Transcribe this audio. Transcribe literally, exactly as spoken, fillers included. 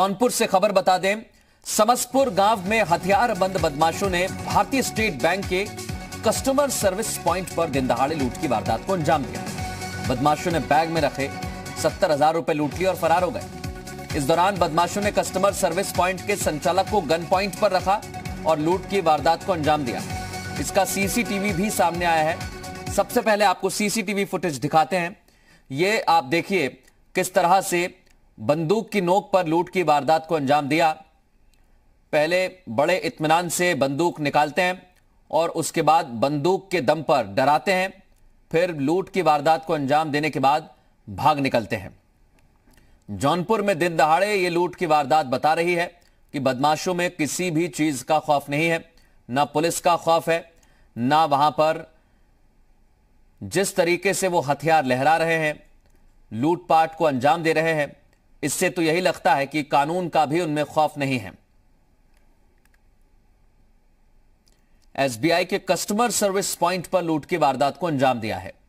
जौनपुर से खबर बता दें, समस्तपुर गांव में हथियारबंद बदमाशों ने भारतीय स्टेट बैंक के कस्टमर सर्विस पॉइंट पर दिन दहाड़े लूट की वारदात को अंजाम दिया। बदमाशों ने बैग में रखे सत्तर हजार रुपए लूट लिए और फरार हो गए। इस दौरान बदमाशों ने कस्टमर सर्विस पॉइंट के संचालक को गन पॉइंट पर रखा और लूट की वारदात को अंजाम दिया। इसका सीसीटीवी भी सामने आया है। सबसे पहले आपको सीसीटीवी फुटेज दिखाते हैं। ये आप देखिए किस तरह से बंदूक की नोक पर लूट की वारदात को अंजाम दिया। पहले बड़े इत्मीनान से बंदूक निकालते हैं और उसके बाद बंदूक के दम पर डराते हैं, फिर लूट की वारदात को अंजाम देने के बाद भाग निकलते हैं। जौनपुर में दिन दहाड़े ये लूट की वारदात बता रही है कि बदमाशों में किसी भी चीज का खौफ नहीं है, ना पुलिस का खौफ है, ना वहां पर जिस तरीके से वो हथियार लहरा रहे हैं, लूटपाट को अंजाम दे रहे हैं। इससे तो यही लगता है कि कानून का भी उनमें खौफ नहीं है। एस बी आई के कस्टमर सर्विस पॉइंट पर लूट की वारदात को अंजाम दिया है।